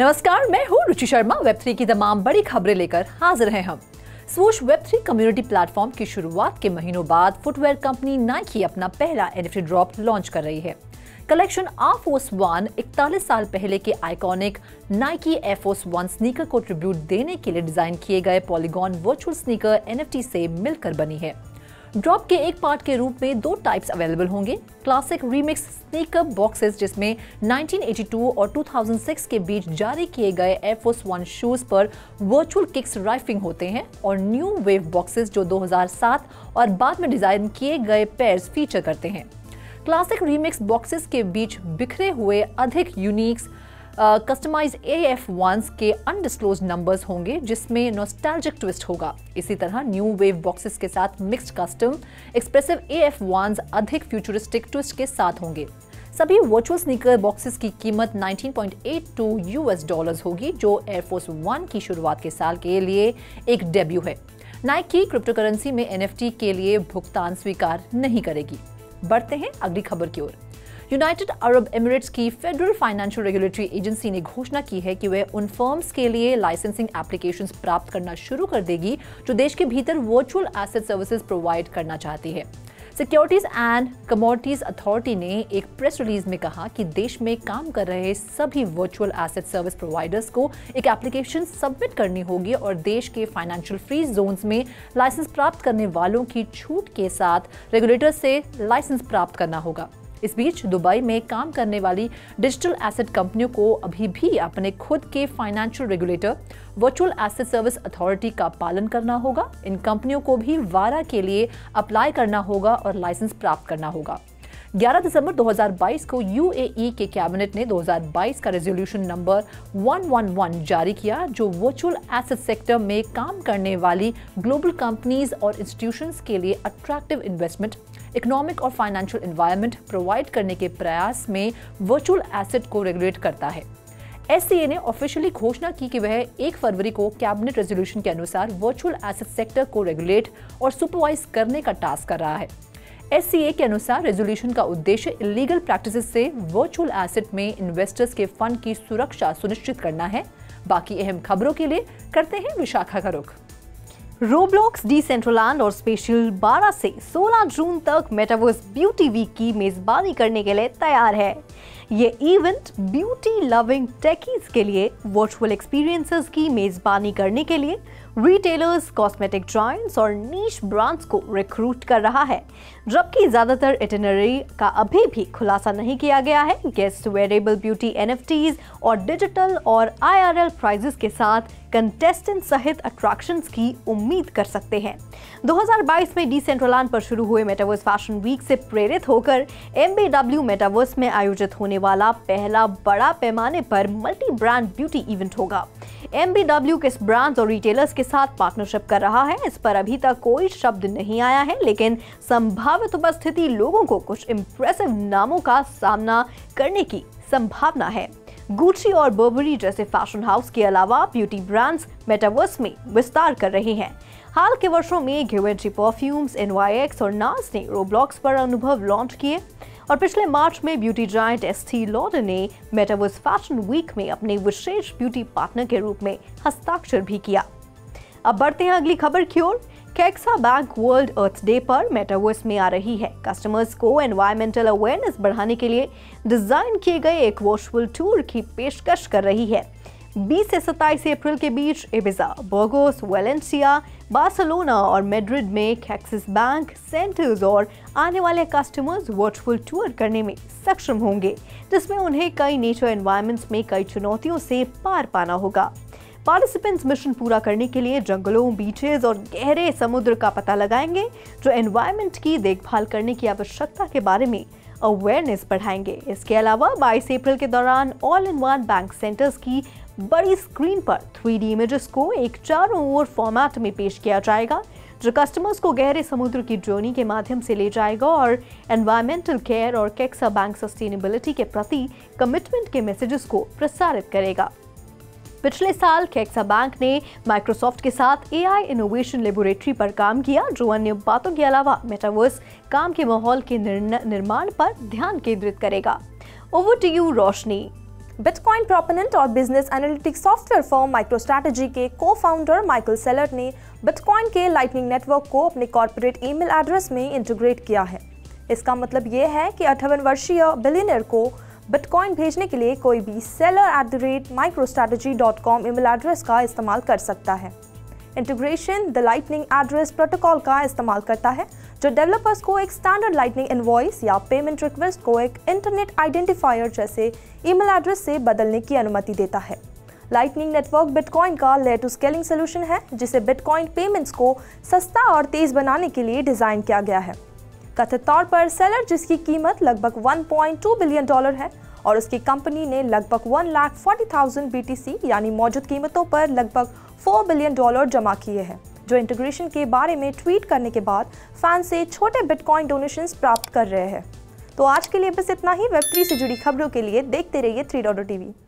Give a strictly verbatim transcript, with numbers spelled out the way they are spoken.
नमस्कार, मैं हूँ रुचि शर्मा। वेब थ्री की तमाम बड़ी खबरें लेकर हाजिर हैं हम। Swoosh web three community platform की शुरुआत के महीनों बाद फुटवेयर कंपनी नाइकी अपना पहला एनएफटी ड्रॉप लॉन्च कर रही है। कलेक्शन ए एफ वन इकतालीस साल पहले के iconic Nike A F one sneaker को ट्रिब्यूट देने के लिए डिजाइन किए गए पॉलीगॉन वर्चुअल स्नीकर एनएफटी से मिलकर बनी है। ड्रॉप के एक पार्ट के रूप में दो टाइप्स अवेलेबल होंगे। क्लासिक रीमिक्स स्नीकर बॉक्सेस जिसमें नाइनटीन एटी टू और टू थाउजेंड सिक्स के बीच जारी किए गए ए एफ वन शूज पर वर्चुअल किक्स राइफिंग होते हैं, और न्यू वेव बॉक्सेस जो दो हज़ार सात और बाद में डिजाइन किए गए पेयर्स फीचर करते हैं। क्लासिक रीमिक्स बॉक्सेस के बीच बिखरे हुए अधिक uniques customize A F one के अनडिस्क्लोज नंबर्स होंगे जिसमें नॉस्टैल्जिक ट्विस्ट होगा। इसी तरह न्यू वेव बॉक्सेस के साथ mixed custom expressive A F one अधिक फ्यूचरिस्टिक ट्विस्ट के साथ होंगे। सभी वर्चुअल स्नीकर बॉक्सेस की कीमत nineteen point eight two US dollars होगी, जो एयरफोर्स वन की शुरुआत के साल के लिए एक डेब्यू है। नाइकी क्रिप्टोकरेंसी में एनएफटी के लिए भुगतान स्वीकार नहीं करेगी। बढ़ते हैं अगली खबर की ओर। यूनाइटेड अरब एमिरेट्स की फेडरल फाइनेंशियल रेगुलेटरी एजेंसी ने घोषणा की है कि वह उन फर्म्स के लिए लाइसेंसिंग एप्लीकेशंस प्राप्त करना शुरू कर देगी जो देश के भीतर वर्चुअल एसेट सर्विसेज प्रोवाइड करना चाहती है। सिक्योरिटीज एंड कमोडिटीज अथॉरिटी ने एक प्रेस रिलीज में कहा कि देश में काम कर रहे सभी वर्चुअल एसेट सर्विस प्रोवाइडर्स को एक एप्लीकेशन सबमिट करनी होगी और देश के फाइनेंशियल फ्री जोन्स में लाइसेंस प्राप्त करने वालों की छूट के साथ रेगुलेटर से लाइसेंस प्राप्त करना होगा। इस बीच दुबई में काम करने वाली डिजिटल एसेट कंपनियों को अभी भी अपने खुद के financial regulator virtual asset service authority का पालन करना होगा। इन कंपनियों को भी वारा के लिए अप्लाई करना होगा और लाइसेंस प्राप्त करना होगा। ग्यारह दिसंबर दो हज़ार बाईस को यूएई के कैबिनेट ने दो हज़ार बाईस का रेजोल्यूशन नंबर एक एक एक जारी किया जो वर्चुअल एसेट सेक्टर में काम करने वाली ग्लोबल कंपनीज और इंस्टीट्यूशंस के लिए अट्रैक्टिव इन्वेस्टमेंट, इकोनॉमिक और फाइनेंशियल एनवायरनमेंट प्रोवाइड करने के प्रयास में वर्चुअल एसेट को रेगुलेट करता है। एससीए ने ऑफिशियली घोषणा की कि वह एक फरवरी को कैबिनेट रेजोल्यूशन के अनुसार वर्चुअल एसेट सेक्टर को रेगुलेट और सुपरवाइज करने का टास्क कर रहा है। एससीए के अनुसार रेजोल्यूशन का उद्देश्य इलीगल प्रैक्टिसेस से वर्चुअल एसेट में इन्वेस्टर्स के फंड की सुरक्षा सुनिश्चित करना है। बाकी अहम खबरों के लिए करते हैं विशाखा का रुख। रोब्लॉक्स, डिसेंट्रलैंड और स्पेशल बारह से सोलह जून तक मेटावर्स ब्यूटी वीक की मेजबानी करने के लिए तैयार है। ये इवेंट ब्यूटी लविंग टेकीज के लिए वर्चुअल एक्सपीरियंसेस की मेजबानी करने के लिए रिटेलर्स, कॉस्मेटिक जॉइंट्स और नीश ब्रांड्स को रिक्रूट कर रहा है, जबकि ज़्यादातर इटिनरी का अभी भी खुलासा नहीं किया गया है। गेस्ट वेरेबल ब्यूटी एनएफटीज और डिजिटल और आईआरएल प्राइजेस के साथ कंटेस्टेंट सहित अट्रैक्शंस की उम्मीद कर सकते हैं। दो हज़ार बाईस में डिसेंट्रलैंड पर शुरू हुए मेटावर्स फैशन वीक से प्रेरित होकर एमबीडब्ल्यू मेटावर्स में आयोजित होने वाला पहला बड़ा पैमाने पर मल्टी ब्रांड ब्यूटी इवेंट होगा। एमबीडब्ल्यू किस ब्रांड्स और रिटेलर्स के साथ पार्टनरशिप कर रहा है, इस पर अभी तक कोई शब्द नहीं आया है, लेकिन संभावित उपस्थिति लोगों को कुछ इम्प्रेसिव नामों का सामना करने की संभावना है। गुची और बर्बरी जैसे फैशन हाउस के अलावा ब्यूटी ब्रांड्स मेटावर्स में विस्तार कर रहे हैं। हाल के वर्षों में गिवेंची परफ्यूम्स, एनवाईएक्स और नास ने रोब्लॉक्स पर अनुभव लॉन्च किए, और पिछले मार्च में ब्यूटी जायंट एस्टी लॉडर ने मेटावर्स फैशन वीक में अपने विशेष ब्यूटी पार्टनर के रूप में हस्ताक्षर भी किया। अब बढ़ते हैं अगली खबर की ओर। कैक्साबैंक वर्ल्ड अर्थ डे पर मेटावर्स में आ रही है। कस्टमर्स को एनवायरमेंटल अवेयरनेस बढ़ाने के लिए डिजाइन किए गए एक वर्चुअल टूर की पेशकश कर रही है। बीस से सत्ताईस अप्रैल के बीच एबिजा, बोर्गोस, वैलेंसिया, बार्सिलोना और मैड्रिड में कैक्साबैंक सेंटर्स और आने वाले कस्टमर्स वर्चुअल टूर करने में सक्षम होंगे, जिसमें उन्हें कई नेचर एनवायरनमेंट्स में कई चुनौतियों से पार पाना होगा। पार्टिसिपेंट्स मिशन पूरा करने के लिए जंगलों, बीचेस और गहरे समुद्र का पता लगाएंगे जो एनवायरनमेंट की देखभाल करने की आवश्यकता के बारे में अवेयरनेस बढ़ाएंगे। इसके अलावा बाईस अप्रैल के दौरान all in one bank centres की बड़ी स्क्रीन पर थ्री डी इमेजेस को एक चारों ओर फॉर्मेट में पेश किया जाएगा जो कस्टमर्स को गहरे समुद्र की जर्नी के माध्यम से ले जाएगा और एनवायरमेंटल केयर और कैक्साबैंक सस्टेनेबिलिटी के प्रति कमिटमेंट के मैसेजेस को प्रसारित करेगा। पिछले साल कैक्साबैंक ने माइक्रोसॉफ्ट के साथ एआई इनोवेशन लेबोरेटरी पर काम किया जो अन्य बातों के अलावा मेटावर्स काम के माहौल के निर्माण पर ध्यान केंद्रित करेगा। Over to you Roshni. Bitcoin proponent और business analytics software firm MicroStrategy के को-फाउंडर माइकल सेलर ने बिटकॉइन के लाइटनिंग नेटवर्क को अपने कॉर्पोरेट ईमेल एड्रेस में इंटीग्रेट किया है। इसका मतलब ये है कि अट्ठावन वर्षीय बिलियनर को बिटकॉइन भेजने के लिए कोई भी Saylor at the rate MicroStrategy dot com email address का इस्तेमाल कर सकता है। Integration the lightning address protocol का इस्तेमाल करता है, जो डेवलपर्स को एक स्टैंडर्ड लाइटनिंग इनवॉइस या पेमेंट रिक्वेस्ट को एक इंटरनेट आइडेंटिफायर जैसे ईमेल एड्रेस से बदलने की अनुमति देता है। लाइटनिंग नेटवर्क बिटकॉइन का लेयर टू स्केलिंग सोल्यूशन है, जिसे बिटकॉइन पेमेंट्स को सस्ता और तेज बनाने के लिए डिज़ाइन किया गया है। कथित तौर पर सेलर, जिसकी कीमत लगभग एक पॉइंट दो बिलियन डॉलर है, और उसकी कंपनी ने लगभग एक लाख चालीस हज़ार बीटीसी यानी मौजूद कीमतों पर लगभग चार बिलियन डॉलर जमा किए हैं, जो इंटीग्रेशन के बारे में ट्वीट करने के बाद फैन से छोटे बिटकॉइन डोनेशंस प्राप्त कर रहे हैं। तो आज के लिए बस इतना ही। वेब थ्री से जुड़ी खबरों के लिए देखते रहिए थ्री पॉइंट ओ टीवी।